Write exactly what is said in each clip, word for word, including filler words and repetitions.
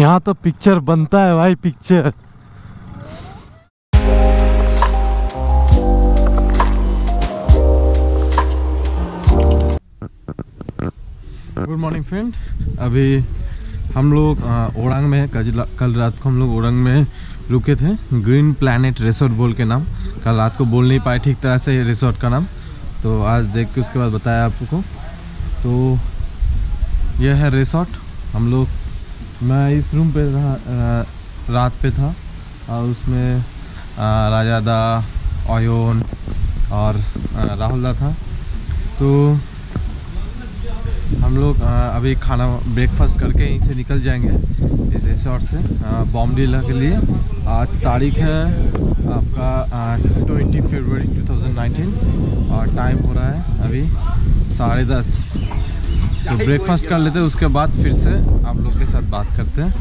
यहाँ तो पिक्चर बनता है भाई, पिक्चर। गुड मॉर्निंग फ्रेंड, अभी हम लोग ओरांग में, कल रात को हम लोग ओरांग में रुके थे, ग्रीन प्लैनेट रिसोर्ट बोल के नाम। कल रात को बोल नहीं पाए ठीक तरह से रिसोर्ट का नाम, तो आज देख के उसके बाद बताया आपको। तो यह है रिसोर्ट। हम लोग, मैं इस रूम पे रहा, रात पे था, और उसमें राजादा, ओयोन और राहुल था। तो हम लोग अभी खाना ब्रेकफास्ट करके यहीं से निकल जाएंगे इस रिसोर्ट से बॉम्बडिला के लिए। आज तारीख है आपका बीस फरवरी दो हज़ार उन्नीस और टाइम हो रहा है अभी साढ़े दस। तो ब्रेकफास्ट कर लेते हैं, उसके बाद फिर से आप लोग के साथ बात करते हैं।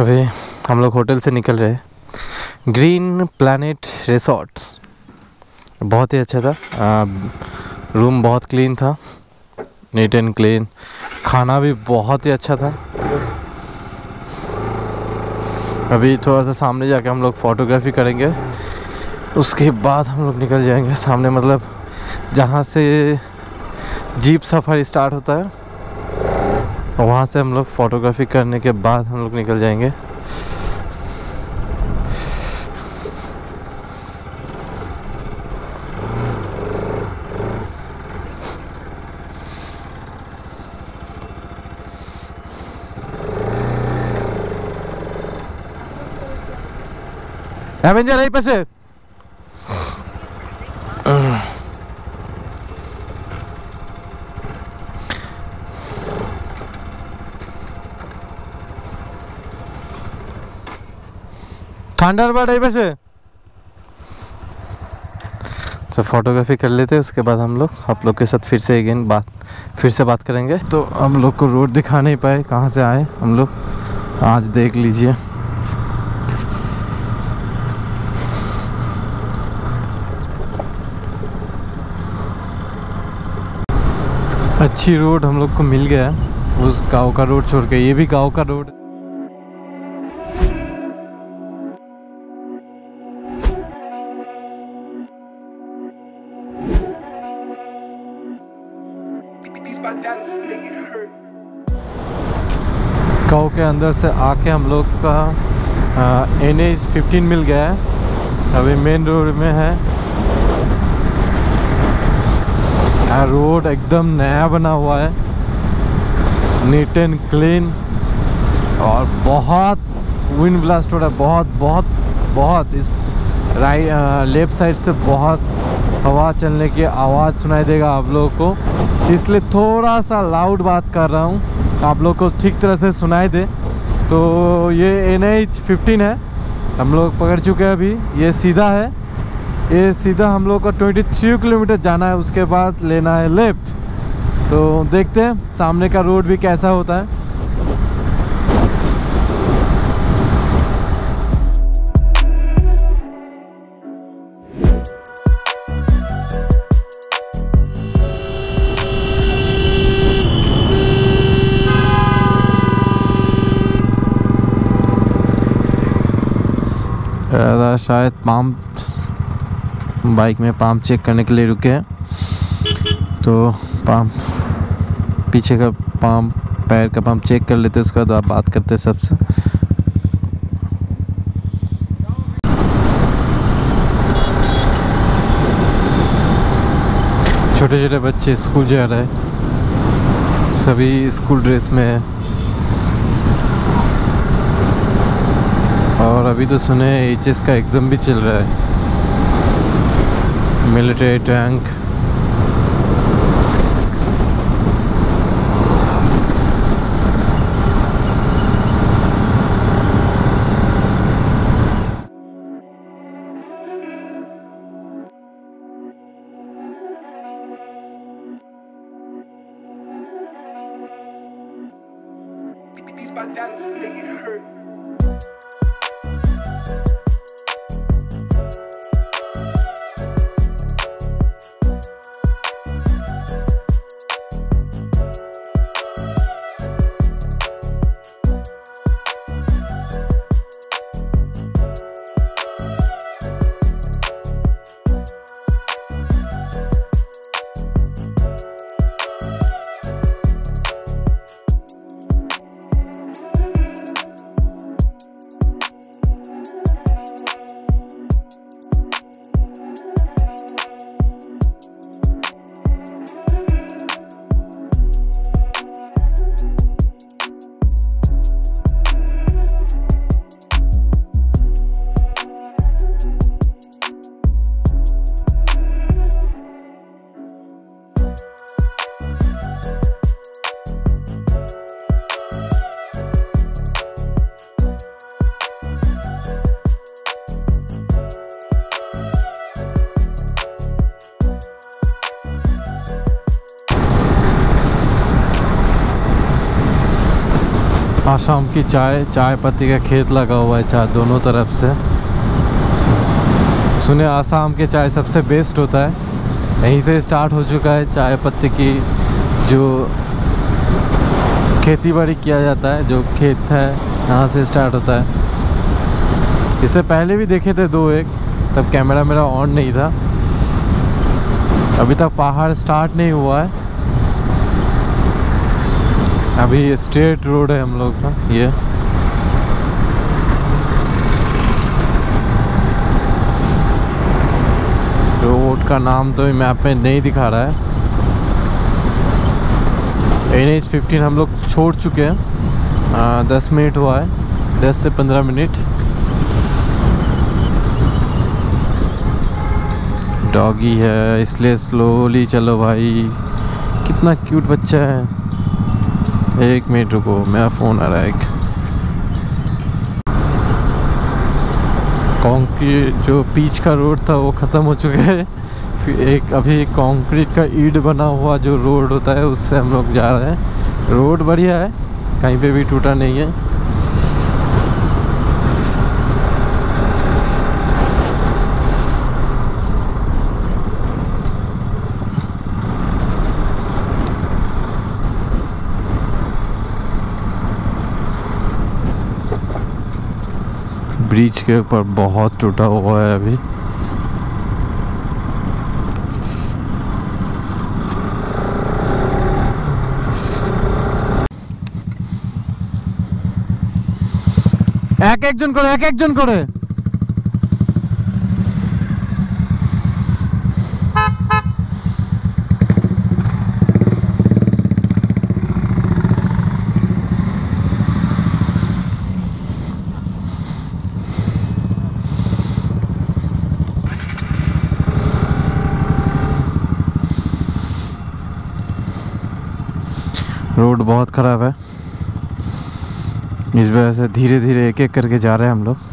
अभी हम लोग होटल से निकल रहे हैं। ग्रीन प्लैनेट रिसोर्ट्स बहुत ही अच्छा था, आ, रूम बहुत क्लीन था, नीट एंड क्लीन। खाना भी बहुत ही अच्छा था। अभी थोड़ा सा सामने जाके हम लोग फ़ोटोग्राफी करेंगे, उसके बाद हम लोग निकल जाएंगे। सामने मतलब जहाँ से जीप सफारी स्टार्ट होता है, वहाँ से हम लोग फ़ोटोग्राफी करने के बाद हम लोग निकल जाएंगे। एवेंजर यहीं पे ठंडरबाड़ से तो फोटोग्राफी कर लेते हैं, उसके बाद हम लोग आप लोग के साथ फिर से अगेन बात फिर से बात करेंगे। तो हम लोग को रोड दिखा नहीं पाए, कहाँ से आए हम लोग, आज देख लीजिए। अच्छी रोड हम लोग को मिल गया, उस गांव का रोड छोड़ के ये भी गांव का रोड। गाँव के अंदर से आके हम लोग का एन एच फिफ्टीन मिल गया है, अभी मेन रोड में है। रोड एकदम नया बना हुआ है, नीट एंड क्लीन, और बहुत विंड ब्लास्ट हो रहा है, बहुत बहुत बहुत इस राइट लेफ़्ट साइड से बहुत हवा चलने की आवाज़ सुनाई देगा आप लोगों को, इसलिए थोड़ा सा लाउड बात कर रहा हूँ, आप लोग को ठीक तरह से सुनाई दे। तो ये एन एच फिफ्टीन है, हम लोग पकड़ चुके हैं अभी। ये सीधा है, ये सीधा हम लोग का तेईस किलोमीटर जाना है, उसके बाद लेना है लेफ्ट। तो देखते हैं सामने का रोड भी कैसा होता है। शायद पंप, बाइक में पंप चेक करने के लिए रुके हैं, तो पंप, पीछे का पंप, पैर का पंप चेक कर लेते हैं, उसके बाद बात करते हैं सबसे। छोटे छोटे बच्चे स्कूल जा रहे हैं, सभी स्कूल ड्रेस में है। और अभी तो सुने एच एस का एग्ज़ाम भी चल रहा है, military tank. these bandanas, they get hurt. Assam की चाय चाय पत्ती का खेत लगा हुआ है चाय दोनों तरफ से। सुने आसाम के चाय सबसे बेस्ट होता है। यहीं से स्टार्ट हो चुका है चाय पत्ती की जो खेती बाड़ी किया जाता है, जो खेत है यहाँ से स्टार्ट होता है। इससे पहले भी देखे थे दो एक, तब कैमरा मेरा ऑन नहीं था। अभी तक पहाड़ स्टार्ट नहीं हुआ है, अभी स्ट्रेट रोड है हम लोग का ये। रोड का नाम तो मैप में नहीं दिखा रहा है। एन एच फिफ्टीन हम लोग छोड़ चुके हैं, आ, दस मिनट हुआ है, दस से पंद्रह मिनट। डॉगी है इसलिए स्लोली चलो भाई। कितना क्यूट बच्चा है। एक मिनट रुको, मेरा फ़ोन आ रहा है। एक कंक्रीट जो पीच का रोड था वो ख़त्म हो चुका है। फिर एक अभी कंक्रीट का ईट बना हुआ जो रोड होता है उससे हम लोग जा रहे हैं। रोड बढ़िया है, कहीं पे भी टूटा नहीं है। ब्रिज के ऊपर बहुत टूटा हुआ है अभी। एक एक जन करे, एक एक जन करे। रोड बहुत ख़राब है, इस वजह से धीरे धीरे एक एक करके जा रहे हैं हम लोग।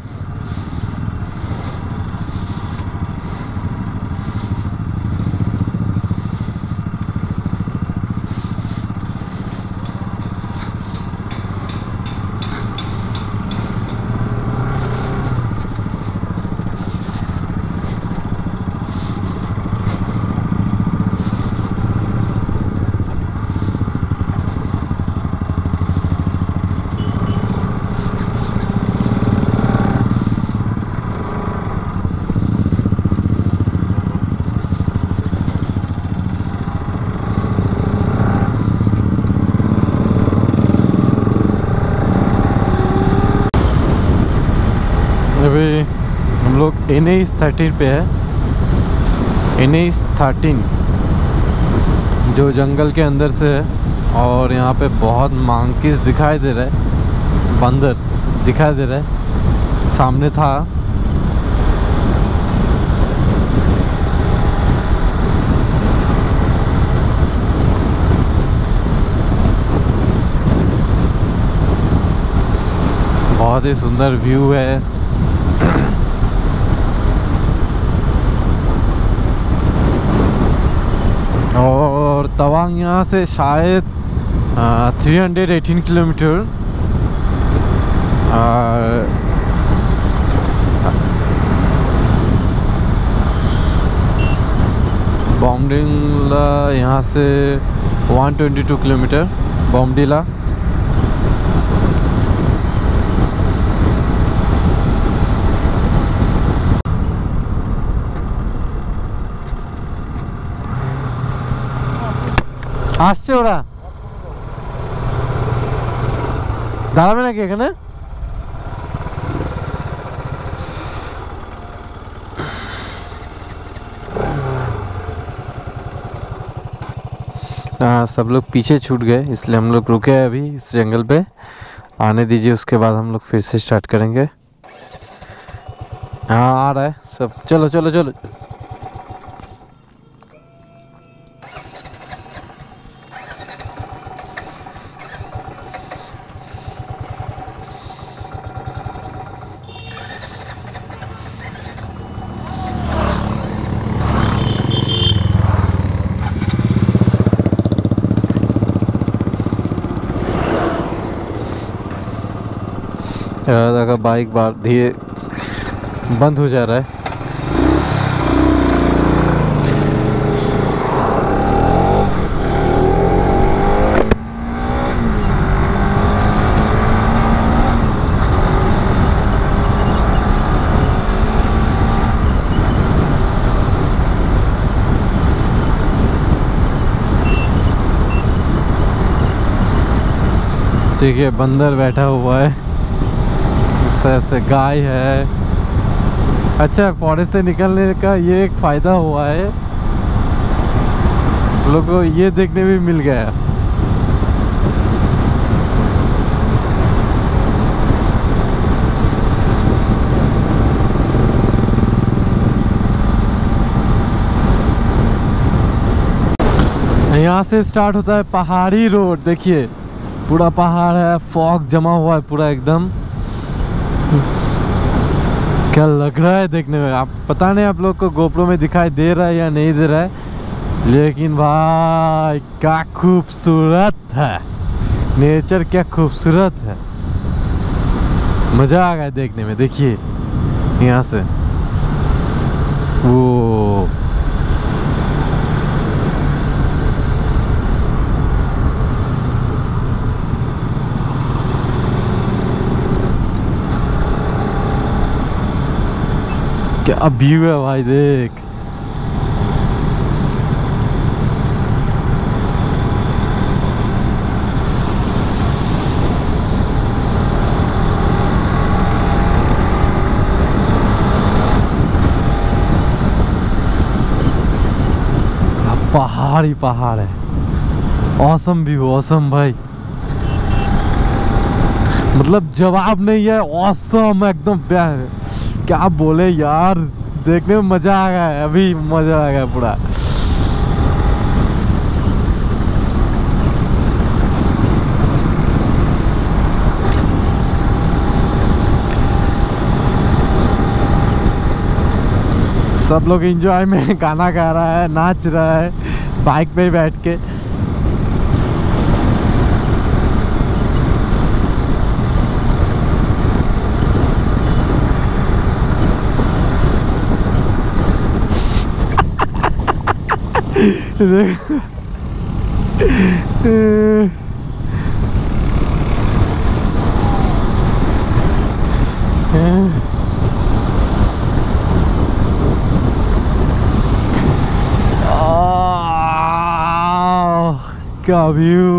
अभी हम लोग एन एच थर्टीन पे है। एन एच थर्टीन जो जंगल के अंदर से है, और यहाँ पे बहुत मंकीज दिखाई दे रहा है, बंदर दिखाई दे रहा है। सामने था, बहुत ही सुंदर व्यू है। और तवांग यहाँ से शायद तीन सौ अठारह किलोमीटर আর बोमडिला यहाँ से एक सौ बाईस किलोमीटर बोमडिला। आसछे ओरा দাঁড়াবে নাকি এখানে? हाँ, सब लोग पीछे छूट गए इसलिए हम लोग रुके हैं अभी इस जंगल पे। आने दीजिए, उसके बाद हम लोग फिर से स्टार्ट करेंगे। हाँ आ रहा है सब, चलो चलो चलो। दादा बाइक बार धीरे बंद हो जा रहा है। ठीक है, बंदर बैठा हुआ है, से गाय है। अच्छा, फॉरेस्ट से निकलने का ये एक फ़ायदा हुआ है, लोगों को ये देखने भी मिल गया। यहाँ से स्टार्ट होता है पहाड़ी रोड। देखिए पूरा पहाड़ है, फॉग जमा हुआ है पूरा एकदम। क्या लग रहा है देखने में, आप पता नहीं आप लोग को गोप्रो में दिखाई दे रहा है या नहीं दे रहा है, लेकिन भाई क्या खूबसूरत है नेचर, क्या खूबसूरत है। मज़ा आ गया देखने में। देखिए यहाँ से वो क्या व्यू है भाई, देख। पहाड़ ही पहाड़ है। ऑसम व्यू, ऑसम भाई, मतलब जवाब नहीं है। ऑसम एकदम, क्या बोले यार, देखने में मजा आ गया है अभी, मजा आ गया पूरा। सब लोग एंजॉय में गाना गा रहा है, नाच रहा है बाइक पे बैठ के। क्या व्यू,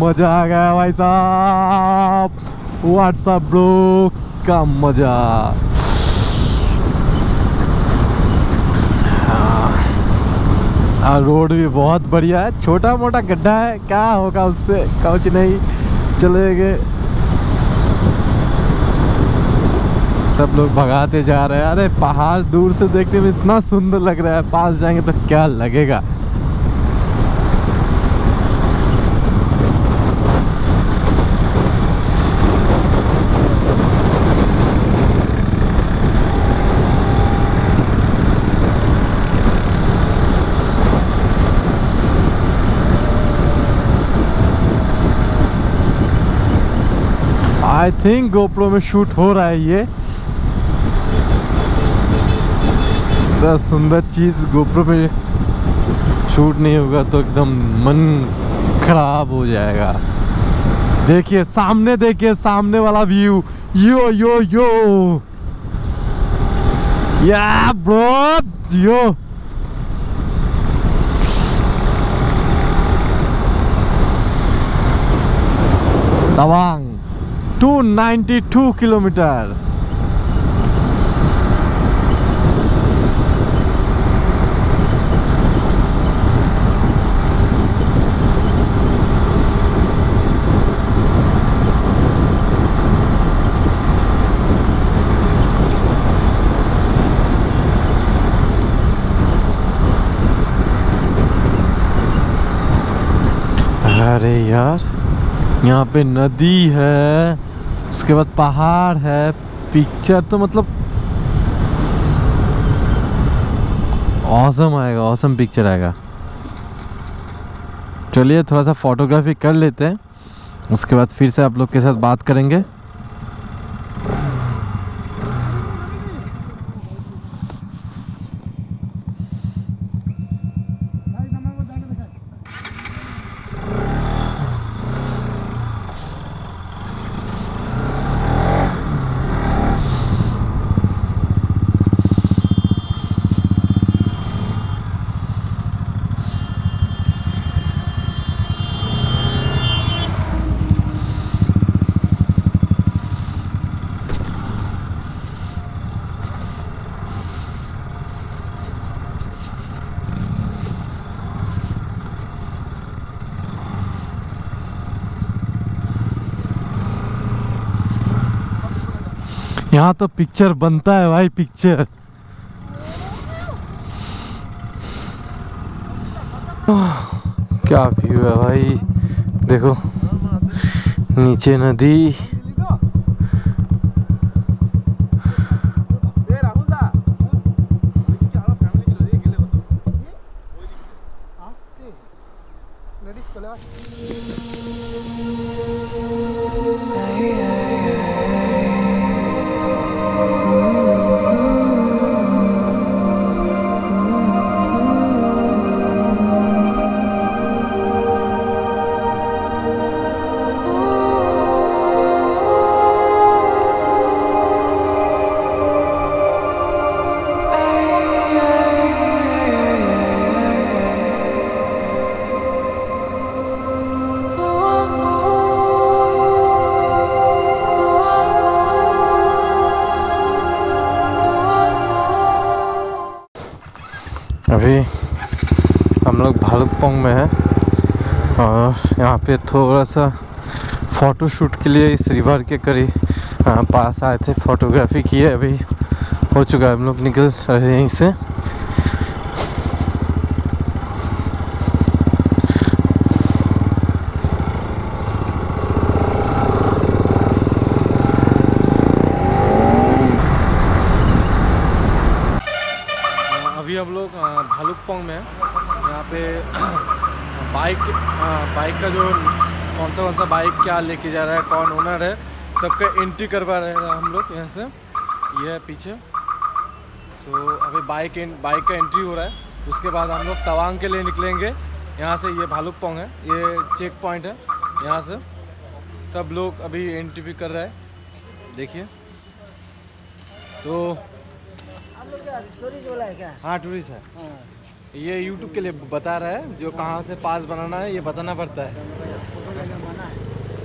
मजा आ गया भाई साहब। व्हाट्सअप ब्रो, क्या मजा। रोड भी बहुत बढ़िया है, छोटा मोटा गड्ढा है, क्या होगा उससे, कुछ नहीं। चले गए सब लोग, भगाते जा रहे हैं। अरे पहाड़ दूर से देखने में इतना सुंदर लग रहा है, पास जाएंगे तो क्या लगेगा। आई थिंक गोप्रो में शूट हो रहा है ये। इतना सुंदर चीज़ गोप्रो पे शूट नहीं होगा तो एकदम मन खराब हो जाएगा। देखिए सामने, देखिए सामने वाला व्यू, यो यो यो या ब्रो यो। तवांग दो सौ बानवे किलोमीटर। अरे यार यहाँ पे नदी है, उसके बाद पहाड़ है, पिक्चर तो मतलब ऑसम आएगा, ऑसम पिक्चर आएगा। चलिए थोड़ा सा फोटोग्राफी कर लेते हैं, उसके बाद फिर से आप लोग के साथ बात करेंगे। यहाँ तो पिक्चर बनता है भाई, पिक्चर। क्या व्यू है भाई, देखो नीचे नदी। अभी हम लोग भालुकपोंग में हैं और यहाँ पे थोड़ा सा फ़ोटो शूट के लिए इस रिवर के करीब पास आए थे, फोटोग्राफी की है। अभी हो चुका है, हम लोग निकल रहे हैं यहीं से। हम लोग भालुकपोंग में यहाँ पे बाइक बाइक का जो कौन सा कौन सा बाइक क्या लेके जा रहा है, कौन ओनर है, सबका एंट्री करवा रहे हैं हम लोग यहाँ से। ये है पीछे। सो so, अभी बाइक बाइक का एंट्री हो रहा है, उसके बाद हम लोग तवांग के लिए निकलेंगे। यहाँ से ये भालुकपोंग है, ये चेक पॉइंट है, यहाँ से सब लोग अभी एंट्री भी कर रहा है, देखिए। तो टूरिस्ट वाला है क्या? हाँ टूरिस्ट है। हाँ। ये यूट्यूब के लिए बता रहा है, जो कहाँ से पास बनाना है ये बताना पड़ता है।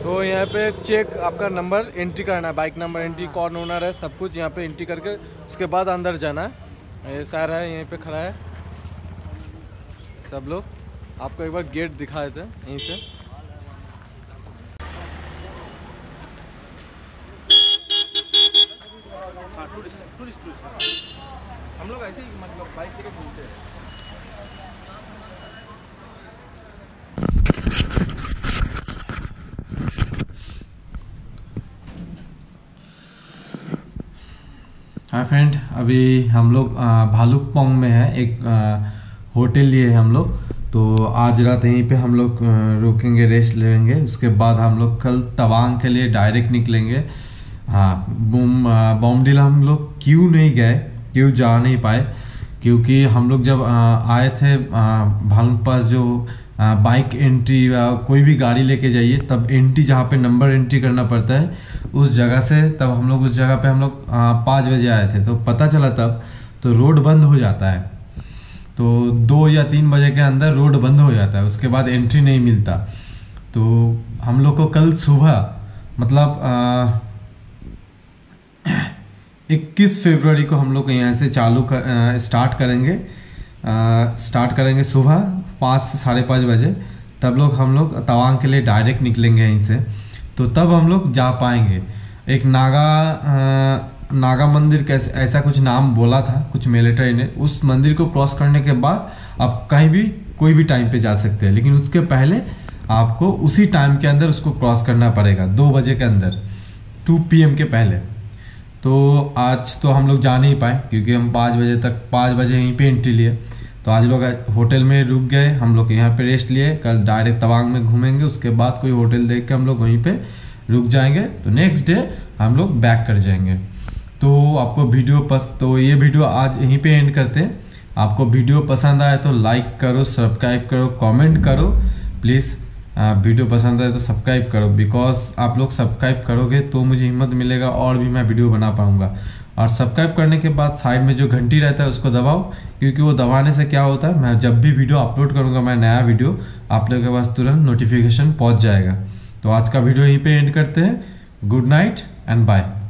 तो यहाँ पे चेक आपका नंबर एंट्री करना है, बाइक नंबर एंट्री, कौन ओनर है, सब कुछ यहाँ पे एंट्री करके उसके बाद अंदर जाना है। ये सारा है, यहीं पे खड़ा है सब लोग। आपको एक बार गेट दिखा देते हैं यहीं से। हम लोग ऐसे ही मतलब बाइक लेके घूमते हैं। हाय फ्रेंड, अभी हम लोग भालुकपोंग में है, एक होटल लिए है हम लोग। तो आज रात यहीं पे हम लोग रुकेंगे, रेस्ट लेंगे। उसके बाद हम लोग कल तवांग के लिए डायरेक्ट निकलेंगे। हाँ, बोम बॉम्डिला हम लोग क्यों नहीं गए, क्यों जा नहीं पाए, क्योंकि हम लोग जब आए थे भालुक पास जो बाइक एंट्री या कोई भी गाड़ी लेके जाइए, तब एंट्री जहाँ पे नंबर एंट्री करना पड़ता है उस जगह से, तब हम लोग उस जगह पे हम लोग पाँच बजे आए थे। तो पता चला तब तो रोड बंद हो जाता है, तो दो या तीन बजे के अंदर रोड बंद हो जाता है, उसके बाद एंट्री नहीं मिलता। तो हम लोग को कल सुबह मतलब आ, इक्कीस फरवरी को हम लोग यहाँ से चालू कर, आ, स्टार्ट करेंगे आ, स्टार्ट करेंगे सुबह पाँच से साढ़े पाँच बजे। तब लोग हम लोग तवांग के लिए डायरेक्ट निकलेंगे यहीं से, तो तब हम लोग जा पाएंगे। एक नागा आ, नागा मंदिर कैसे ऐसा कुछ नाम बोला था कुछ मिलिट्री ने, उस मंदिर को क्रॉस करने के बाद आप कहीं भी कोई भी टाइम पे जा सकते हैं, लेकिन उसके पहले आपको उसी टाइम के अंदर उसको क्रॉस करना पड़ेगा, दो बजे के अंदर, टू पी एम के पहले। तो आज तो हम लोग जा नहीं पाए क्योंकि हम पाँच बजे तक पाँच बजे यहीं पे एंट्री लिए। तो आज लोग होटल में रुक गए, हम लोग यहाँ पे रेस्ट लिए। कल डायरेक्ट तवांग में घूमेंगे, उसके बाद कोई होटल देख के हम लोग वहीं पे रुक जाएंगे। तो नेक्स्ट डे हम लोग बैक कर जाएंगे। तो आपको वीडियो पस तो ये वीडियो आज यहीं पे एंड करते हैं। आपको वीडियो पसंद आए तो लाइक करो, सब्सक्राइब करो, कॉमेंट करो प्लीज़। वीडियो पसंद आए तो सब्सक्राइब करो, बिकॉज आप लोग सब्सक्राइब करोगे तो मुझे हिम्मत मिलेगा और भी मैं वीडियो बना पाऊंगा। और सब्सक्राइब करने के बाद साइड में जो घंटी रहता है उसको दबाओ, क्योंकि वो दबाने से क्या होता है, मैं जब भी वीडियो अपलोड करूंगा, मैं नया वीडियो, आप लोगों के पास तुरंत नोटिफिकेशन पहुँच जाएगा। तो आज का वीडियो यहीं पर एंड करते हैं। Good night and bye.